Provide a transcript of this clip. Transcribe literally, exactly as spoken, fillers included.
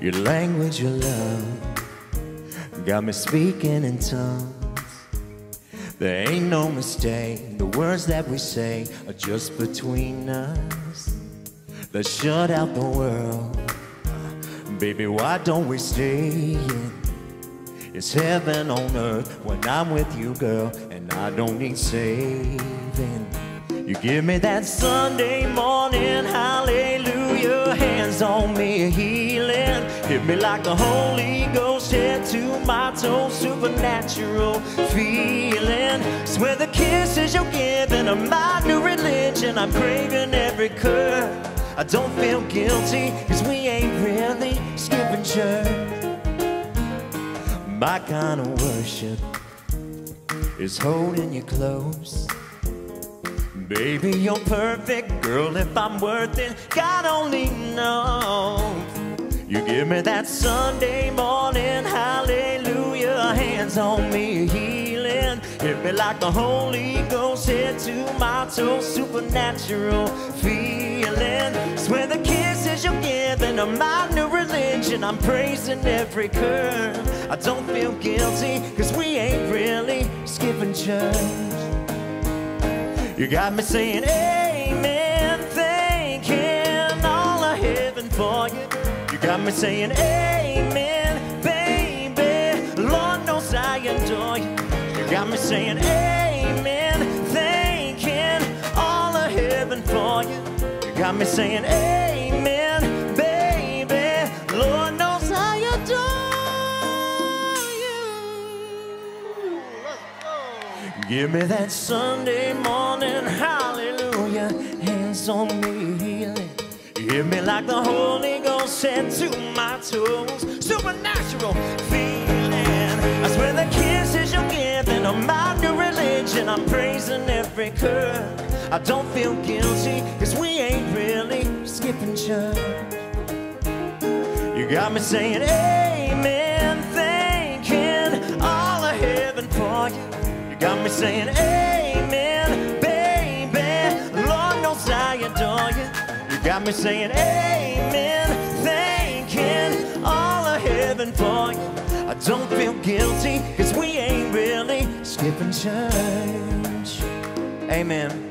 Your language, your love, got me speaking in tongues. There ain't no mistake, the words that we say are just between us. Let's shut out the world, baby, why don't we stay in? It's heaven on earth when I'm with you, girl, and I don't need saving. You give me that Sunday morning, hallelujah, hands on me, healing. Hit me like the Holy Ghost, head to my toes, supernatural feeling. Swear the kisses you're giving are my new religion. I'm craving every curve. I don't feel guilty, cause we ain't really skipping church. My kind of worship is holding you close. Baby, you're perfect, girl, if I'm worth it, God only knows. You give me that Sunday morning, hallelujah, hands on me, healing. Hit me like the Holy Ghost, head to my toes, supernatural feeling. Swear the kisses you're giving are my new religion. I'm praising every curve. I don't feel guilty, cause we ain't really skipping church. You got me saying amen, thanking all of heaven for you. You got me saying amen, baby, Lord knows I adore you. You got me saying amen, thanking all of heaven for you. You got me saying amen, baby, Lord knows I adore you. Let's go. Give me that Sunday morning, hallelujah, hands on me, healing. Hear me like the Holy Ghost, set to my toes, supernatural feeling. I swear the kisses you're giving are my new religion. I'm praising every curve. I don't feel guilty, cause we ain't really skipping church. You got me saying amen, thanking all of heaven for you. You got me saying amen, I adore you. You got me saying amen, thanking all of heaven for you. I don't feel guilty, cause we ain't really skipping church. Amen.